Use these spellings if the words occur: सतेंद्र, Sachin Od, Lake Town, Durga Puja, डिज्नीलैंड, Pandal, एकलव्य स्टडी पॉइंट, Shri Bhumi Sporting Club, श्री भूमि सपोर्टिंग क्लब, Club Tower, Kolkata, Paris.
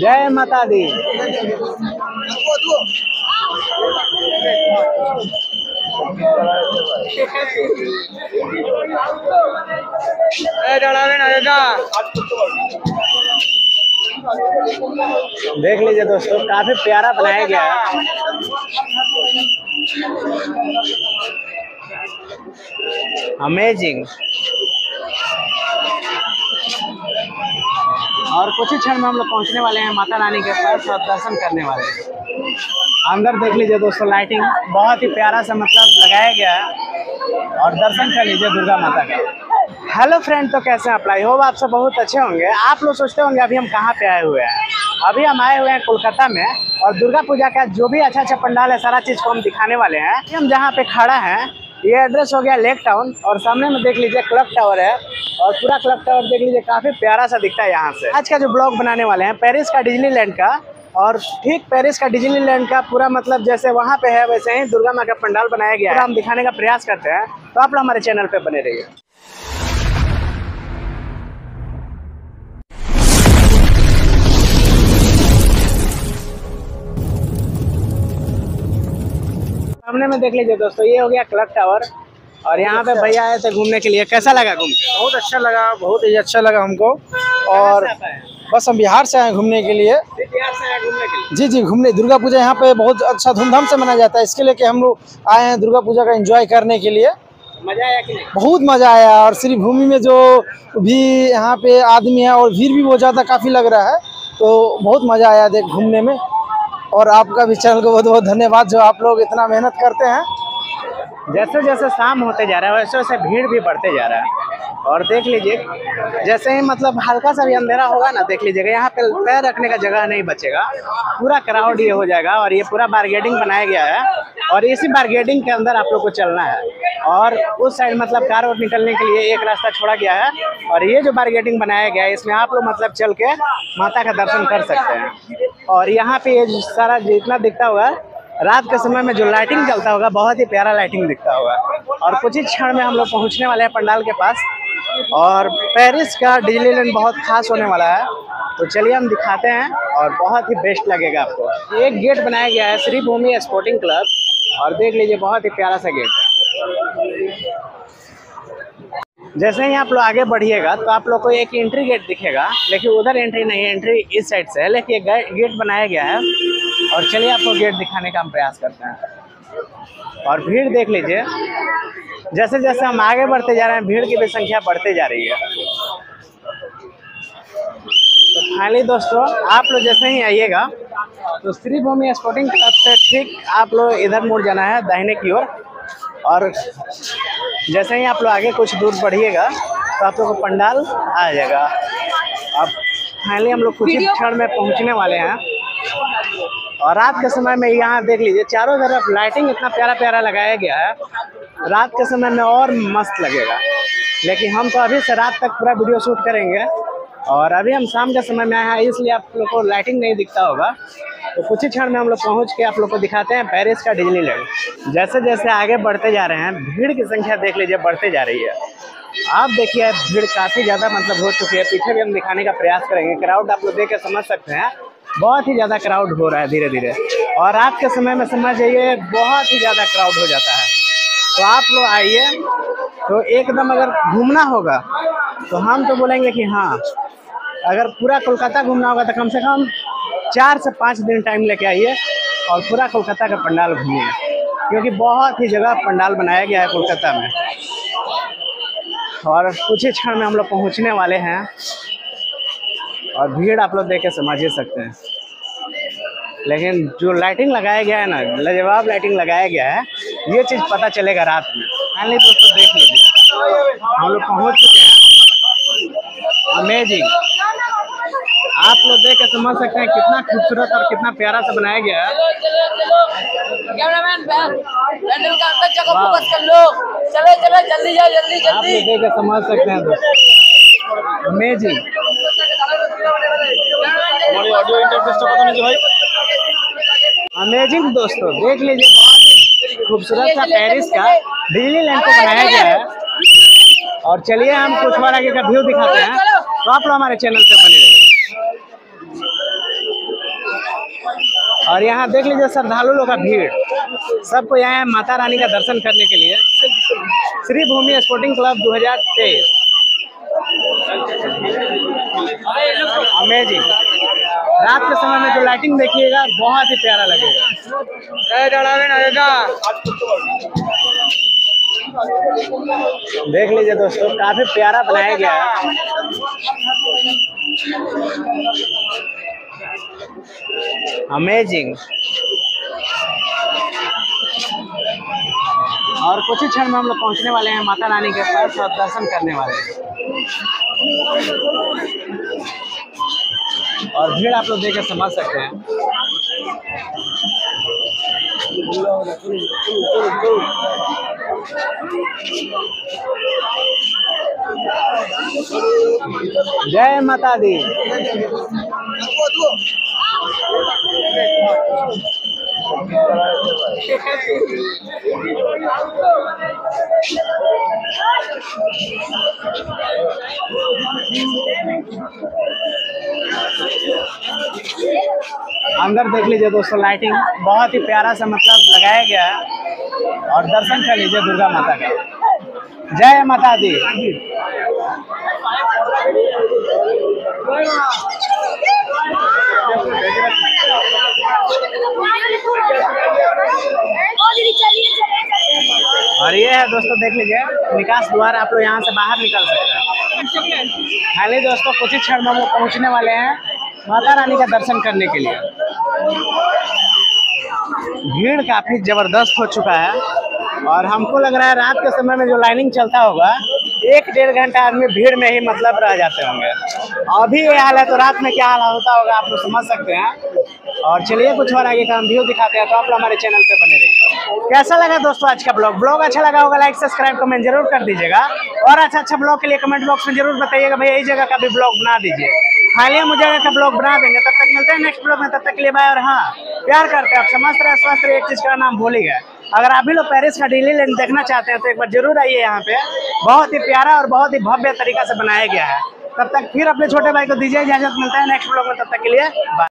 जय माता दी। देख लीजिए दोस्तों, काफी प्यारा बनाया गया है। अमेजिंग। और कुछ ही क्षण में हम लोग पहुंचने वाले हैं माता रानी के पास और दर्शन करने वाले हैं। अंदर देख लीजिए दोस्तों, लाइटिंग बहुत ही प्यारा सा मतलब लगाया गया है और दर्शन कर लीजिए दुर्गा माता का। हेलो फ्रेंड, तो कैसे हैं आप? आई होप आप सब बहुत अच्छे होंगे। आप लोग सोचते होंगे अभी हम कहाँ पे आए हुए हैं। अभी हम आए हुए हैं कोलकाता में और दुर्गा पूजा का जो भी अच्छा अच्छा पंडाल है सारा चीज़ को हम दिखाने वाले हैं। हम जहाँ पे खड़ा हैं ये एड्रेस हो गया लेक टाउन और सामने में देख लीजिए क्लब टावर है और पूरा क्लब टावर देख लीजिए, काफ़ी प्यारा सा दिखता है यहाँ से। आज का जो ब्लॉग बनाने वाले हैं पेरिस का डिज्नीलैंड का, और ठीक पेरिस का डिज्नीलैंड का पूरा मतलब जैसे वहाँ पे है वैसे ही दुर्गा माँ का पंडाल बनाया गया है, हम दिखाने का प्रयास करते हैं। तो आप लोग हमारे चैनल पर बने रहिए। सामने में देख लीजिए दोस्तों, ये हो गया क्लब टावर और यहाँ पे भैया आए थे घूमने के लिए। कैसा लगा घूम के? बहुत अच्छा लगा, बहुत ही अच्छा लगा हमको। और बस हम बिहार से आए घूमने के लिए। जी जी, घूमने दुर्गा पूजा यहाँ पे बहुत अच्छा धूमधाम से मनाया जाता है, इसके लिए कि हम लोग आए हैं दुर्गा पूजा का एंजॉय करने के लिए। मजा आया कि नहीं? बहुत मजा आया। और श्री भूमि में जो भी यहाँ पे आदमी है और भीड़ भी बहुत ज़्यादा काफ़ी लग रहा है, तो बहुत मज़ा आया देख घूमने में। और आपका भी चैनल को बहुत बहुत धन्यवाद जो आप लोग इतना मेहनत करते हैं। जैसे जैसे शाम होते जा रहा है वैसे वैसे भीड़ भी बढ़ते जा रहा है। और देख लीजिए जैसे ही मतलब हल्का सा भी अंधेरा होगा ना, देख लीजिएगा यहाँ पे पैर रखने का जगह नहीं बचेगा, पूरा क्राउड ये हो जाएगा। और ये पूरा बारगेटिंग बनाया गया है और इसी बारगेटिंग के अंदर आप लोग को चलना है। और उस साइड मतलब कार और निकलने के लिए एक रास्ता छोड़ा गया है और ये जो बारगेटिंग बनाया गया है इसमें आप लोग मतलब चल के माता का दर्शन कर सकते हैं। और यहाँ पे ये सारा जितना दिखता हुआ है रात के समय में जो लाइटिंग चलता होगा, बहुत ही प्यारा लाइटिंग दिखता होगा। और कुछ ही क्षण में हम लोग पहुँचने वाले हैं पंडाल के पास और पेरिस का डिज्नीलैंड बहुत खास होने वाला है। तो चलिए हम दिखाते हैं और बहुत ही बेस्ट लगेगा आपको। एक गेट बनाया गया है श्री भूमि स्पोर्टिंग क्लब और देख लीजिए बहुत ही प्यारा सा गेट। जैसे ही आप लोग आगे बढ़िएगा तो आप लोग को एक एंट्री गेट दिखेगा, लेकिन उधर एंट्री नहीं है, एंट्री इस साइड से है, लेकिन गेट बनाया गया है। और चलिए आपको गेट दिखाने का हम प्रयास करते हैं। और भीड़ देख लीजिए, जैसे जैसे हम आगे बढ़ते जा रहे हैं भीड़ की भी संख्या बढ़ते जा रही है। तो फाइनली दोस्तों आप लोग जैसे ही आइएगा तो श्री भूमि स्पोर्टिंग क्लब से ठीक आप लोग इधर मुड़ जाना है दाहिने की ओर। और जैसे ही आप लोग आगे कुछ दूर बढ़िएगा तो आप लोग को पंडाल आ जाएगा। अब फाइनली हम लोग कुछ ही क्षण में पहुंचने वाले हैं। और रात के समय में यहाँ देख लीजिए चारों तरफ लाइटिंग इतना प्यारा प्यारा लगाया गया है, रात के समय में और मस्त लगेगा। लेकिन हम तो अभी से रात तक पूरा वीडियो शूट करेंगे और अभी हम शाम के समय में आए हैं इसलिए आप लोग को लाइटिंग नहीं दिखता होगा। तो कुछ ही क्षण में हम लोग पहुँच के आप लोग को दिखाते हैं पेरिस का डिज्नीलैंड। जैसे जैसे आगे बढ़ते जा रहे हैं भीड़ की संख्या देख लीजिए बढ़ते जा रही है। आप देखिए भीड़ काफ़ी ज़्यादा मतलब हो चुकी है, पीछे भी हम दिखाने का प्रयास करेंगे। क्राउड आप लोग देख के समझ सकते हैं बहुत ही ज़्यादा क्राउड हो रहा है धीरे धीरे। और रात के समय में समझ जाइए बहुत ही ज़्यादा क्राउड हो जाता है। तो आप लोग आइए, तो एकदम अगर घूमना होगा तो हम तो बोलेंगे कि हाँ, अगर पूरा कोलकाता घूमना होगा तो कम से कम 4 से 5 दिन टाइम लेके आइए और पूरा कोलकाता का पंडाल घूमिए, क्योंकि बहुत ही जगह पंडाल बनाया गया है कोलकाता में। और कुछ ही क्षण में हम लोग पहुँचने वाले हैं और भीड़ आप लोग देख के समझ ही सकते हैं। लेकिन जो लाइटिंग लगाया गया है ना, लाजवाब लाइटिंग लगाया गया है, ये चीज़ पता चलेगा रात में। फाइनली दोस्तों देख लीजिए हम लोग पहुंच चुके हैं। अमेजिंग। आप लोग देख के समझ सकते हैं कितना खूबसूरत और कितना प्यारा से बनाया गया है। आप लोग देख के समझ सकते हैं दोस्तों, अमेजिंग। अमेजिंग दोस्तों, देख लीजिए बहुत ही खूबसूरत सा पेरिस का डिज्नीलैंड को बनाया गया है। और चलिए हम कुछ बार आगे का व्यू दिखाते हैं। तो आप लोग हमारे चैनल पे बने रहिए। और यहाँ देख लीजिए श्रद्धालुओं का भीड़, सबको यहाँ माता रानी का दर्शन करने के लिए। Shri Bhumi sporting club 2023 amazing. रात के समय में जो लाइटिंग देखिएगा बहुत ही प्यारा लगेगा। देख लीजिए दोस्तों काफी प्यारा बनाया गया है। अमेजिंग। और कुछ ही क्षण में हम लोग पहुंचने वाले हैं माता रानी के पास और दर्शन करने वाले हैं। और भीड़ आप लोग देखकर समझ सकते हैं। जय माता दी। अंदर देख लीजिए दोस्तों लाइटिंग बहुत ही प्यारा सा मतलब लगाया गया है। और दर्शन कर लीजिए दुर्गा माता का। जय माता दी। और ये है दोस्तों देख लीजिए निकास द्वार, आप लोग यहाँ से बाहर निकल सकते हैं। खाली दोस्तों कुछ ही क्षण में हम लोग पहुँचने वाले हैं माता रानी का दर्शन करने के लिए। भीड़ काफी जबरदस्त हो चुका है और हमको लग रहा है रात के समय में जो लाइनिंग चलता होगा 1-1.5 घंटा आदमी भीड़ में ही मतलब रह जाते होंगे। अभी ये हाल है तो रात में क्या हाल होता होगा आप लोग समझ सकते हैं। और चलिए कुछ और आगे का हम व्यू दिखाते हैं, तो आप लोग हमारे चैनल पे बने रहिए। कैसा लगा दोस्तों आज का ब्लॉग अच्छा लगा होगा, लाइक सब्सक्राइब कमेंट जरूर कर दीजिएगा। और अच्छा ब्लॉग के लिए कमेंट बॉक्स में जरूर बताइएगा भैया इस जगह का भी ब्लॉग बना दीजिए। हालिया मुझे का ब्लॉग बना देंगे, तब तक मिलते हैं नेक्स्ट ब्लॉग में। तब तक के लिए बाय। और हाँ, प्यार करते हैं आप, समझते रहे, स्वस्थ रहे, एक चीज़ का नाम भूल ही गए। अगर आप भी लोग पेरिस का डिज्नीलैंड देखना चाहते हैं तो एक बार जरूर आइए, यहाँ पे बहुत ही प्यारा और बहुत ही भव्य तरीका से बनाया गया है। तब तक फिर अपने छोटे भाई को दीजिए इजाजत, मिलता है नेक्स्ट ब्लॉग में। तब तक के लिए बाय।